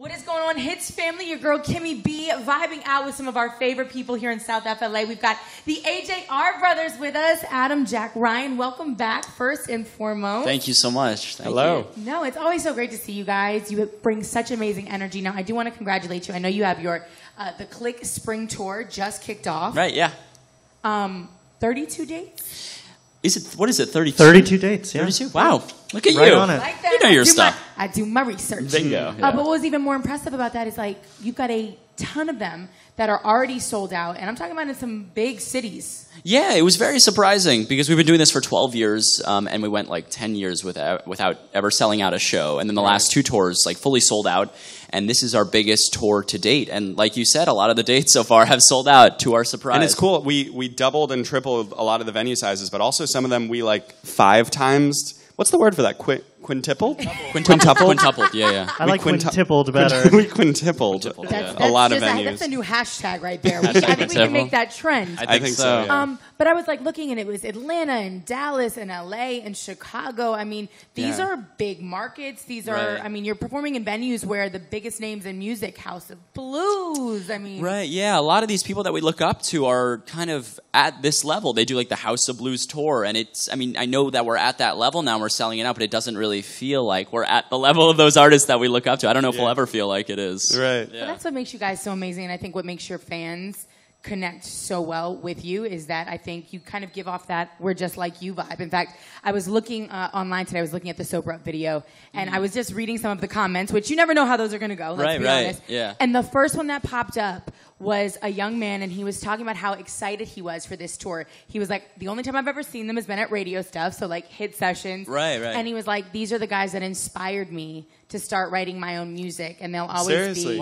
What is going on, HITS family? Your girl Kimmy B. vibing out with some of our favorite people here in South FLA. We've got the AJR brothers with us, Adam, Jack, Ryan. Welcome back, first and foremost. Thank you so much. Hello. Thank you. No, it's always so great to see you guys. You bring such amazing energy. Now, I do want to congratulate you. I know you have your the Click Spring Tour just kicked off. Right, yeah. 32 dates? Is it, what is it, 32? 32 dates, yeah. 32? Wow. Look at you. Right on it. Like that. You know your stuff. I do my research. Bingo. Yeah. But what was even more impressive about that is, like, you've got a ton of them that are already sold out. And I'm talking about in some big cities. Yeah, it was very surprising because we've been doing this for 12 years. And we went, like, 10 years without ever selling out a show. And then the last two tours, like, fully sold out. And this is our biggest tour to date. And like you said, a lot of the dates so far have sold out, to our surprise. And it's cool. We doubled and tripled a lot of the venue sizes. But also some of them we, like, 5 times. What's the word for that? Quintupled? Quintupled, yeah. I like quintupled better. We quintupled a lot of venues. That's a new hashtag right there. I think we can make that trend. I think so. Yeah. But I was like looking, and it was Atlanta and Dallas and LA and Chicago. I mean, these are big markets. These are, I mean, you're performing in venues where the biggest names in music, House of Blues. I mean, a lot of these people that we look up to are kind of at this level. They do like the House of Blues tour, and it's, I mean, I know that we're at that level now. We're selling it out, but it doesn't really feel like we're at the level of those artists that we look up to. I don't know if we'll ever feel like it is. Right. Yeah. But that's what makes you guys so amazing, and I think what makes your fans connect so well with you is that I think you kind of give off that we're just like you vibe. In fact, I was looking online today, I was looking at the Soap Rep video, and I was just reading some of the comments, which you never know how those are going to go, let's be honest. Yeah. And the first one that popped up was a young man, and he was talking about how excited he was for this tour. He was like, the only time I've ever seen them has been at radio stuff, so like hit sessions. Right. And he was like, these are the guys that inspired me to start writing my own music, and they'll always be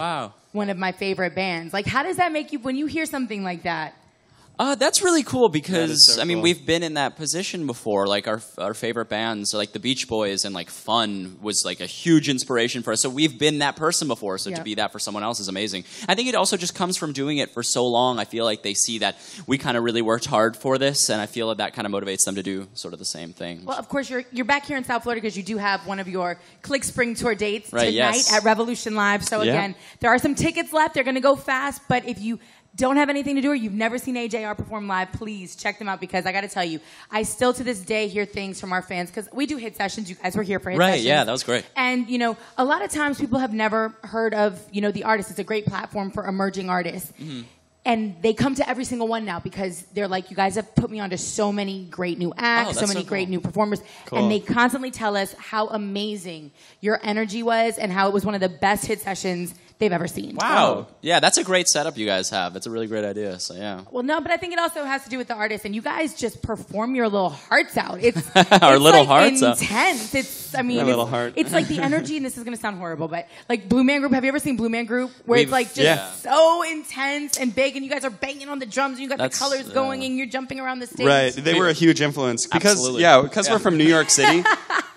one of my favorite bands. Like, how does that make you, when you hear something like that? That's really cool because, I mean, we've been in that position before. Like, our favorite bands, like the Beach Boys and, like, Fun was, like, a huge inspiration for us. So we've been that person before. So to be that for someone else is amazing. I think it also just comes from doing it for so long. I feel like they see that we kind of really worked hard for this. And I feel that kind of motivates them to do sort of the same thing. Well, of course, you're back here in South Florida because you do have one of your Click Spring Tour dates tonight at Revolution Live. So, again, there are some tickets left. They're going to go fast. But if you don't have anything to do or you've never seen AJR perform live, please check them out because I got to tell you, I still to this day hear things from our fans because we do hit sessions. You guys were here for hit sessions. Right, yeah, that was great. And, you know, a lot of times people have never heard of, you know, the artist. It's a great platform for emerging artists. Mm-hmm. And they come to every single one now because they're like, you guys have put me onto so many great new acts, so many great new performers. Cool. And they constantly tell us how amazing your energy was and how it was one of the best hit sessions they've ever seen. Wow. Yeah, that's a great setup you guys have. It's a really great idea, so yeah. Well, no, but I think it also has to do with the artist. And you guys just perform your little hearts out. It's Our little hearts out. It's intense. It's, I mean, it's like the energy, and this is going to sound horrible, but like Blue Man Group. Have you ever seen Blue Man Group? Where it's like just so intense and big. And you guys are banging on the drums, and you got the colors going, and you're jumping around the stage. Right. They were a huge influence. Because we're from New York City.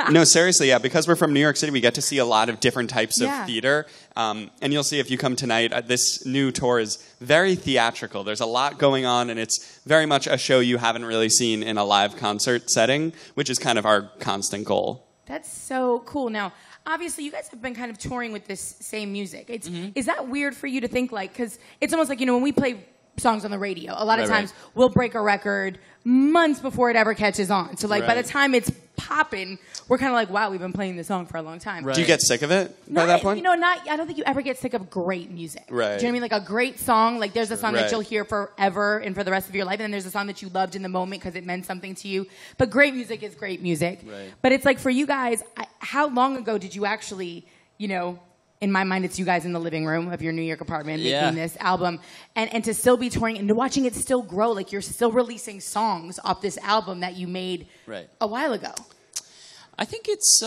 No, seriously, because we're from New York City, we get to see a lot of different types of theater. And you'll see if you come tonight, this new tour is very theatrical. There's a lot going on, and it's very much a show you haven't really seen in a live concert setting, which is kind of our constant goal. That's so cool. Now, obviously, you guys have been kind of touring with this same music. It's, is that weird for you to think like, because it's almost like, you know, when we play songs on the radio, a lot of times we'll break a record months before it ever catches on. So like by the time it's popping, we're kind of like, wow, we've been playing this song for a long time. Right. Do you get sick of it by that point? You know, I don't think you ever get sick of great music. Right. Do you know what I mean? Like a great song, like there's a song that you'll hear forever and for the rest of your life, and then there's a song that you loved in the moment because it meant something to you. But great music is great music. Right. But it's like for you guys, how long ago did you actually, you know, in my mind, it's you guys in the living room of your New York apartment making this album. And to still be touring and to watching it still grow, like you're still releasing songs off this album that you made a while ago. I think it's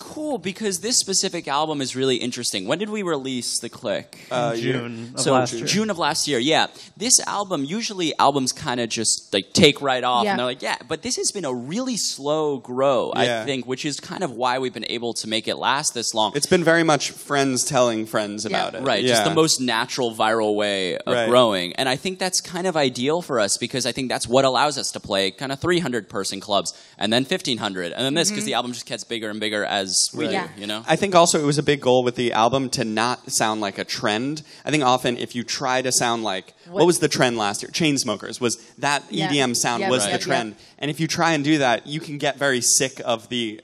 cool because this specific album is really interesting. When did we release The Click? June of last year. June of last year, yeah. This album, usually albums kind of just like take right off and they're like, but this has been a really slow grow, I think, which is kind of why we've been able to make it last this long. It's been very much friends telling friends about it. Right, just the most natural viral way of growing. And I think that's kind of ideal for us because I think that's what allows us to play kind of 300-person clubs and then 1,500 and then this. because the album just gets bigger and bigger as we do, you know? I think also it was a big goal with the album to not sound like a trend. I think often if you try to sound like, what was the trend last year? Chainsmokers was that EDM sound was the trend. And if you try and do that, you can get very sick of the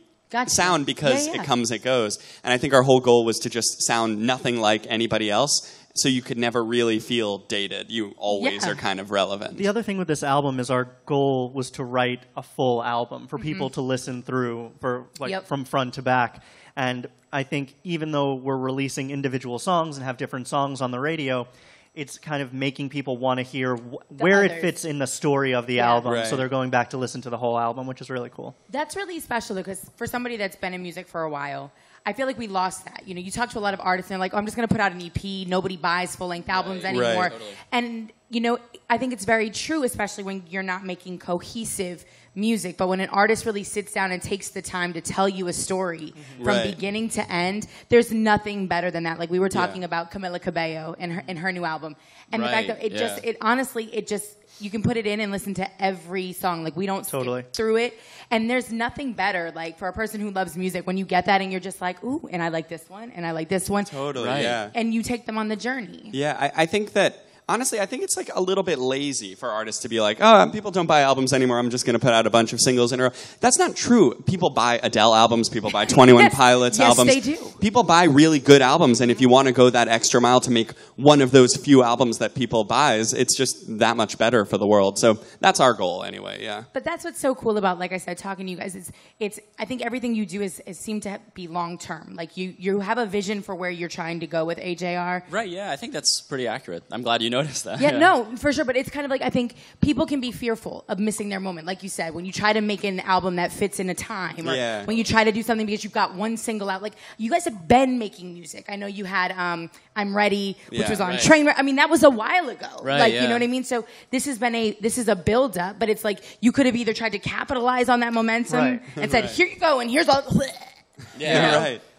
sound because it comes, it goes. And I think our whole goal was to just sound nothing like anybody else. So you could never really feel dated. You always are kind of relevant. The other thing with this album is our goal was to write a full album for people to listen through for like from front to back. And I think even though we're releasing individual songs and have different songs on the radio, it's kind of making people want to hear where it fits in the story of the album. So they're going back to listen to the whole album, which is really cool. That's really special because for somebody that's been in music for a while, I feel like we lost that. You know, you talk to a lot of artists and they're like, oh, I'm just going to put out an EP. Nobody buys full-length albums anymore. And, you know, I think it's very true, especially when you're not making cohesive music. But when an artist really sits down and takes the time to tell you a story from beginning to end, there's nothing better than that. Like we were talking about Camila Cabello and her new album. And the fact that it just, it honestly, it just, you can put it in and listen to every song. Like we don't skip through it. And there's nothing better, like, for a person who loves music, when you get that and you're just like, ooh, and I like this one, and I like this one. And you take them on the journey. Yeah, I think that, honestly, I think it's like a little bit lazy for artists to be like, oh, people don't buy albums anymore. I'm just going to put out a bunch of singles in a row. That's not true. People buy Adele albums. People buy 21 Pilots albums. Yes, they do. People buy really good albums. And if you want to go that extra mile to make one of those few albums that people buys, it's just that much better for the world. So that's our goal anyway, But that's what's so cool about, like I said, talking to you guys. It's I think everything you do is seem to be long-term. Like you have a vision for where you're trying to go with AJR. Right, yeah. I think that's pretty accurate. I'm glad you know. That. Yeah, no, for sure. But it's kind of like I think people can be fearful of missing their moment. Like you said, when you try to make an album that fits in a time, or when you try to do something because you've got one single out. Like you guys have been making music. I know you had "I'm Ready," which was on Trainwreck. I mean, that was a while ago. You know what I mean. So this has been this is a build up, but it's like you could have either tried to capitalize on that momentum and said, "Here you go," and here's all.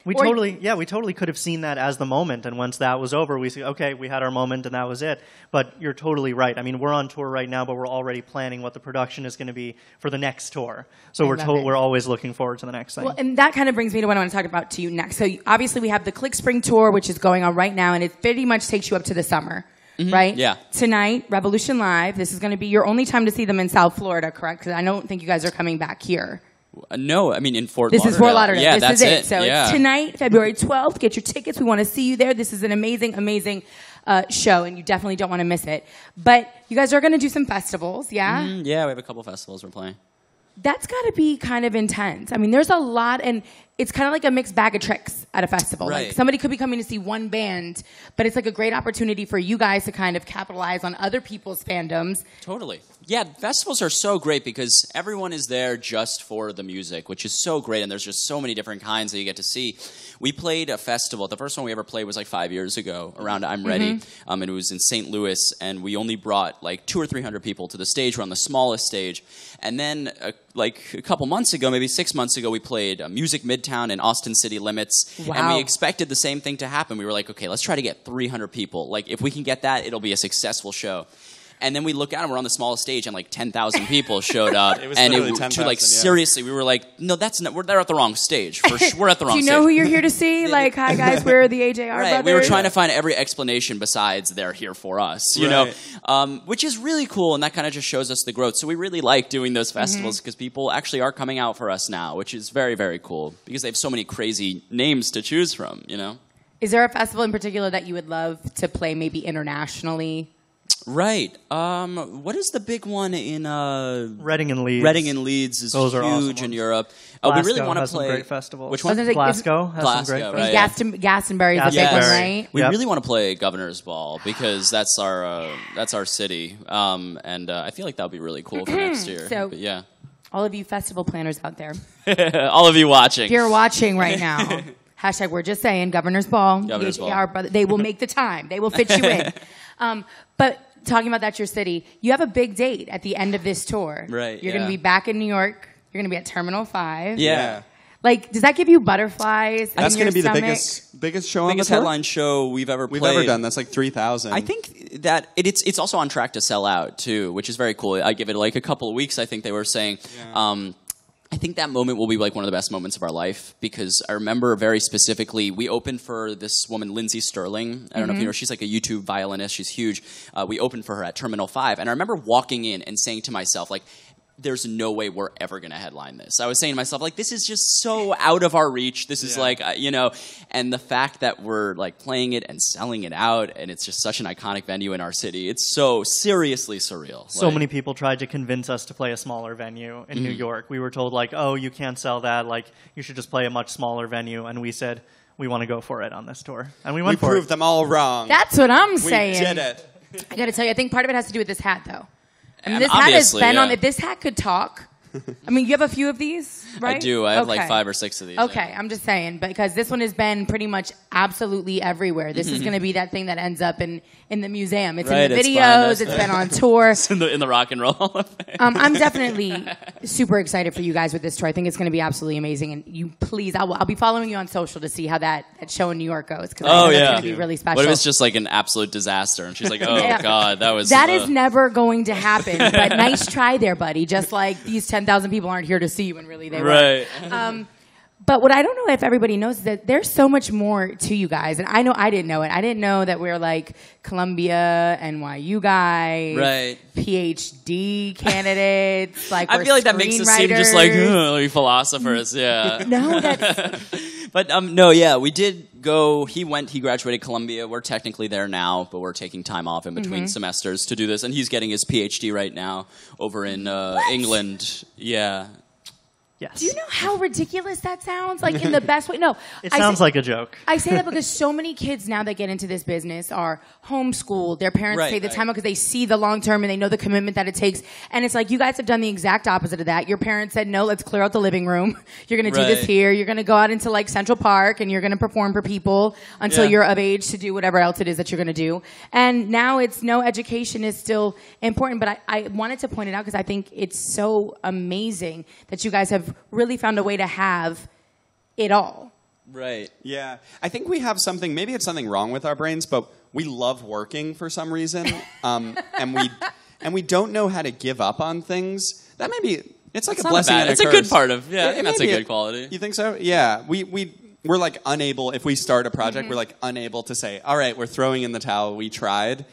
We totally could have seen that as the moment, and once that was over, we said, okay, we had our moment, and that was it. But you're totally right. I mean, we're on tour right now, but we're already planning what the production is going to be for the next tour. So we're always looking forward to the next thing. Well, and that kind of brings me to what I want to talk about to you next. So obviously we have the Click Spring Tour, which is going on right now, and it pretty much takes you up to the summer. Right? Yeah. Tonight, Revolution Live. This is going to be your only time to see them in South Florida, correct? Because I don't think you guys are coming back here. No, I mean in Fort Lauderdale. This is Fort Lauderdale. Yeah, this is it. So it's tonight, February 12th. Get your tickets. We want to see you there. This is an amazing, amazing show, and you definitely don't want to miss it. But you guys are going to do some festivals, yeah? Yeah, we have a couple festivals we're playing. That's got to be kind of intense. I mean, there's a lot, and it's kind of like a mixed bag of tricks at a festival. Right. Like somebody could be coming to see one band, but it's like a great opportunity for you guys to kind of capitalize on other people's fandoms. Totally. Yeah, festivals are so great because everyone is there just for the music, which is so great, and there's just so many different kinds that you get to see. We played a festival. The first one we ever played was like 5 years ago around I'm Ready, and it was in St. Louis, and we only brought like 200 or 300 people to the stage. We're on the smallest stage. And then a couple months ago, maybe 6 months ago, we played Music Midtown and Austin City Limits. Wow. And we expected the same thing to happen. We were like, okay, let's try to get 300 people. Like, if we can get that, it'll be a successful show. And then we look out and we're on the smallest stage and like 10,000 people showed up. It was and it, 10, to like 000, seriously, we were like, no, that's not, they're at the wrong stage. We're at the wrong stage. Do you know who you're here to see? Like, hi guys, we're the AJR brothers. We were trying to find every explanation besides they're here for us, you know, which is really cool. And that kind of just shows us the growth. So we really like doing those festivals because people actually are coming out for us now, which is very, very cool because they have so many crazy names to choose from, you know. Is there a festival in particular that you would love to play maybe internationally? Right. What is the big one in Reading and Leeds? Reading and Leeds is huge in Europe. We really want to play some great festivals. Which one? Glasgow has some great festivals. Right. Glastonbury is the big one, right? We really want to play Governor's Ball because that's our city, and I feel like that would be really cool for next year. So, but yeah, all of you festival planners out there, all of you watching, if you're watching right now. Hashtag we're just saying Governor's Ball. Governor's Ball. They will make the time. They will fit you in. But talking about that's your city, you have a big date at the end of this tour. Right. You're going to be back in New York. You're going to be at Terminal 5. Yeah. Like, does that give you butterflies? That's going to be the biggest show on the tour? Headline show we've ever played. We've ever done. That's like 3,000. I think that it's also on track to sell out too, which is very cool. I give it like a couple of weeks. I think they were saying. I think that moment will be like one of the best moments of our life, because I remember very specifically, we opened for this woman, Lindsey Stirling. I don't know if you know, she's like a YouTube violinist. She's huge. We opened for her at Terminal 5. And I remember walking in and saying to myself, like, there's no way we're ever going to headline this. I was saying to myself, like, this is just so out of our reach. This is like, you know, and the fact that we're like playing it and selling it out, and it's just such an iconic venue in our city. It's so seriously surreal. So like, many people tried to convince us to play a smaller venue in New York. We were told like, oh, you can't sell that. Like, you should just play a much smaller venue. And we said, we want to go for it on this tour. And we went for it. We proved them all wrong. That's what I'm saying. We did it. I got to tell you, I think part of it has to do with this hat, though. I mean, this hat has been on. If this hat could talk, I mean, you have a few of these, right? I do. I have like 5 or 6 of these. Okay, yeah. I'm just saying, because this one has been pretty much absolutely everywhere. This is going to be that thing that ends up in the museum. It's in the videos. It's been on tour. It's in the rock and roll. I'm definitely super excited for you guys with this tour. I think it's going to be absolutely amazing. And you, please, I'll be following you on social to see how that show in New York goes. Because I think it's going to be really special. What if it's just like an absolute disaster? And she's like, oh god, that was that is never going to happen. But nice try there, buddy. Just like these 10,000 people aren't here to see you, and really they were. But what I don't know if everybody knows is that there's so much more to you guys. And I know I didn't know it. I didn't know that we were like Columbia, NYU guys, PhD candidates. Like, I feel like that makes us seem just like, philosophers. Yeah. No, that's... But no, yeah, we did... He graduated Columbia. We're technically there now, but we're taking time off in between semesters to do this. And he's getting his PhD right now over in England. Yeah. Yes. Do you know how ridiculous that sounds? Like, in the best way? No. It sounds like a joke. I say that because so many kids now that get into this business are homeschooled. Their parents take the time out because they see the long term and they know the commitment that it takes. And it's like, you guys have done the exact opposite of that. Your parents said, no, let's clear out the living room. You're going to do this here. You're going to go out into, like, Central Park and you're going to perform for people until you're of age to do whatever else it is that you're going to do. And now it's, no, education is still important. But I wanted to point it out because I think it's so amazing that you guys have really found a way to have it all. Right. Yeah. I think we have something, maybe it's something wrong with our brains, but we love working for some reason. and we don't know how to give up on things. That may be, it's like a blessing and a curse. It's a good part of, yeah, I think that's a good quality. You think so? Yeah. We're like unable, if we start a project, we're like unable to say, all right, we're throwing in the towel, we tried.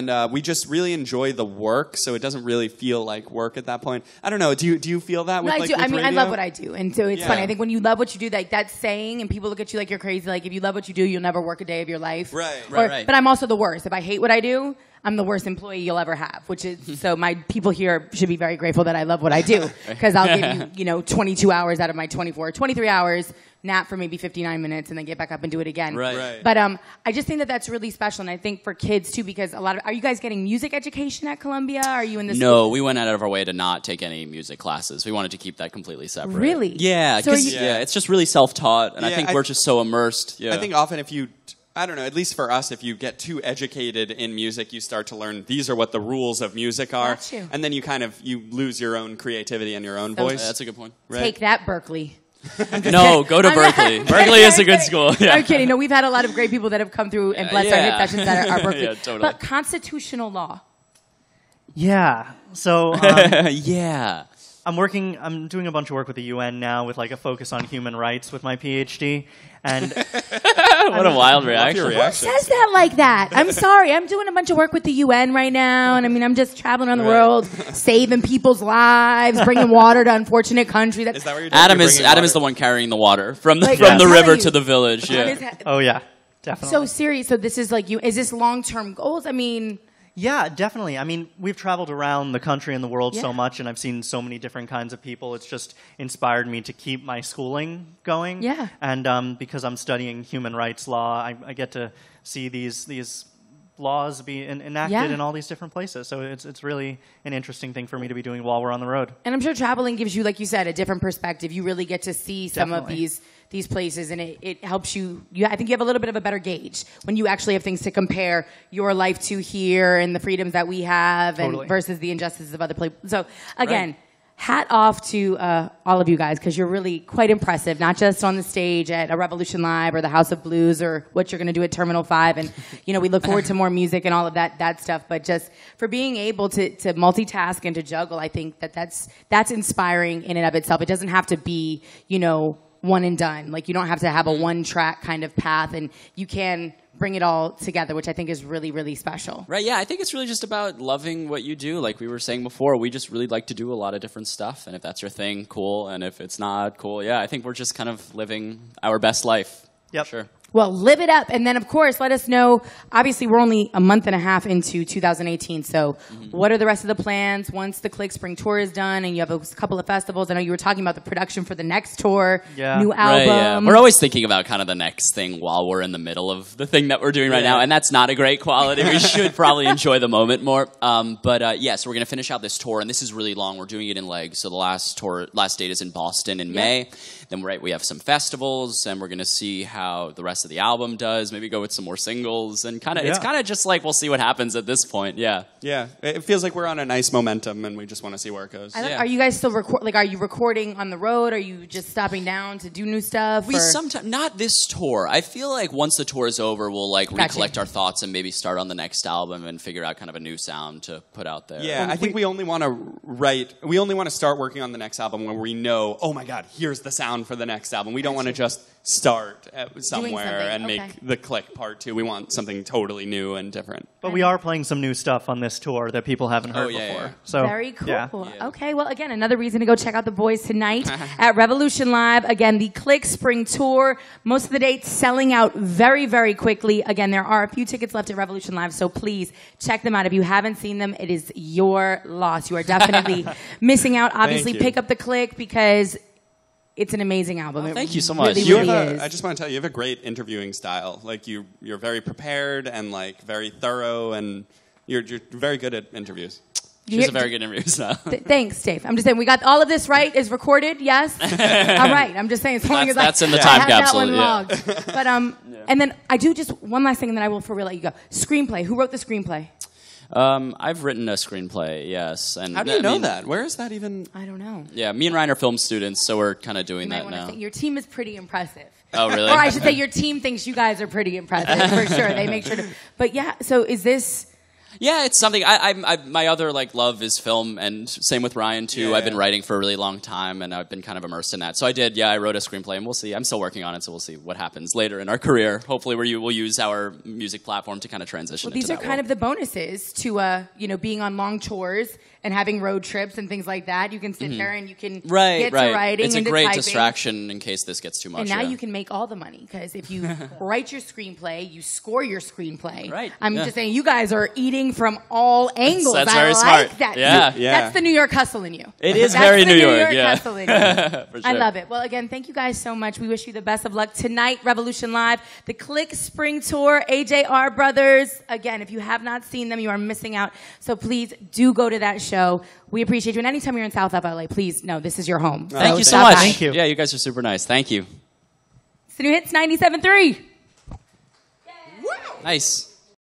And we just really enjoy the work, so it doesn't really feel like work at that point. I don't know. Do you feel that? No, I do. I mean, radio? I love what I do, and so it's funny. I think when you love what you do, like that saying, and people look at you like you're crazy. Like, if you love what you do, you'll never work a day of your life. Right. But I'm also the worst. If I hate what I do, I'm the worst employee you'll ever have. Which is so my people here should be very grateful that I love what I do, because I'll give you 22 hours out of my 24, 23 hours. Nap for maybe 59 minutes and then get back up and do it again. Right. But I just think that that's really special, and I think for kids too, because a lot of, are you guys getting music education at Columbia? Are you in this? No, we went out of our way to not take any music classes. We wanted to keep that completely separate. Really? Yeah. So it's just really self-taught, and I think we're just so immersed. Yeah. I think often if you, I don't know, at least for us, if you get too educated in music, you start to learn these are what the rules of music are. Got you. And then you kind of, you lose your own creativity and your own voice. That's a good point. Right. Take that, Berkeley. No, go to Berkeley. Berkeley is a good school. Yeah. I'm kidding. No, we've had a lot of great people that have come through and blessed our hit sessions at our Berkeley. Totally. But constitutional law. Yeah. So, I'm doing a bunch of work with the UN now with like a focus on human rights with my PhD. And what a wild reaction. Who says that like that? I'm sorry. I'm doing a bunch of work with the UN right now. And I mean, I'm just traveling around the world, saving people's lives, bringing water to unfortunate countries. Is that what you're doing? Adam is the one carrying the water from the river to the village. Yeah. Oh, yeah. Definitely. So serious. So this is like, is this long-term goals? I mean... Yeah, definitely. I mean, we've traveled around the country and the world so much, and I've seen so many different kinds of people. It's just inspired me to keep my schooling going. Yeah. And because I'm studying human rights law, I get to see these laws be enacted in all these different places. So it's really an interesting thing for me to be doing while we're on the road. And I'm sure traveling gives you, like you said, a different perspective. You really get to see some of these places, and it helps you, I think you have a little bit of a better gauge when you actually have things to compare your life to here and the freedoms that we have and versus the injustices of other people. So again, hat off to all of you guys, because you're really quite impressive, not just on the stage at a Revolution Live or the House of Blues or what you're going to do at Terminal 5. And, you know, we look forward to more music and all of that stuff. But just for being able to multitask and to juggle, I think that's inspiring in and of itself. It doesn't have to be, you know, one and done. Like, you don't have to have a one-track kind of path, and you can bring it all together, which I think is really, really special. Right, yeah. I think it's really just about loving what you do. Like we were saying before, we just really like to do a lot of different stuff, and if that's your thing, cool, and if it's not, cool. Yeah, I think we're just kind of living our best life. Yep. Sure. Well, live it up, and then, of course, let us know. Obviously, we're only a month and a half into 2018, so what are the rest of the plans once the Click Spring Tour is done and you have a couple of festivals? I know you were talking about the production for the next tour, new album. Right, yeah. We're always thinking about kind of the next thing while we're in the middle of the thing that we're doing right now, and that's not a great quality. We should probably enjoy the moment more. So we're going to finish out this tour, and this is really long. We're doing it in legs, so the last date is in Boston in May. Then we have some festivals, and we're going to see how the rest of the album does, maybe go with some more singles, and kind of it's kind of just like we'll see what happens at this point. Yeah It feels like we're on a nice momentum, and we just want to see where it goes. Are you guys still are you recording on the road? Are you just stopping down to do new stuff? We sometimes, not this tour. I feel like once the tour is over, we'll recollect our thoughts and maybe start on the next album and figure out kind of a new sound to put out there. I think we only want to start working on the next album when we know, oh my god, here's the sound for the next album. We don't want to just start somewhere and make the Click part two. We want something totally new and different. But we are playing some new stuff on this tour that people haven't heard before. Yeah. So very cool. Yeah. Okay, well, again, another reason to go check out the boys tonight at Revolution Live. Again, the Click Spring Tour. Most of the dates selling out very, very quickly. Again, there are a few tickets left at Revolution Live, so please check them out. If you haven't seen them, it is your loss. You are definitely missing out. Obviously, pick up the Click, because it's an amazing album. Well, thank you so much. I just want to tell you, you have a great interviewing style. Like you're very prepared and very thorough, and you're very good at interviews. She's a very good interview style. Thanks, Dave. I'm just saying, we got all of this right. Is recorded, yes. All right. I'm just saying, as long as that's in the time capsule. That one logged. But and then I do just one last thing, and then I will for real let you go. Screenplay. Who wrote the screenplay? I've written a screenplay, yes. And how do you know that? Where is that even? I don't know. Yeah, me and Ryan are film students, so we're kind of doing that now. Your team is pretty impressive. Oh, really? Or I should say your team thinks you guys are pretty impressive, for sure. They make sure to. But yeah, so is this... Yeah, it's something. My other love is film, and same with Ryan too. I've been writing for a really long time, and I've been kind of immersed in that. So I did. Yeah, I wrote a screenplay, and we'll see. I'm still working on it, so we'll see what happens later in our career. Hopefully, we'll use our music platform to kind of transition. Well, these are kind of the bonuses to being on long tours and having road trips and things like that. You can sit there and you can get to writing. It's a great distraction in case this gets too much. And now you can make all the money, because if you write your screenplay, you score your screenplay. Right. I'm just saying, you guys are eating from all angles. That's very smart. That. Yeah. That's the New York hustle in you. It is very New York. That's the New York hustle in you. For sure. I love it. Well, again, thank you guys so much. We wish you the best of luck tonight. Revolution Live, the Click Spring Tour, AJR Brothers. Again, if you have not seen them, you are missing out. So please do go to that show. We appreciate you. And anytime you're in South LA, please know this is your home. So thank you so much. Thank you. Yeah, you guys are super nice. Thank you. It's the new HITS 97.3. Nice.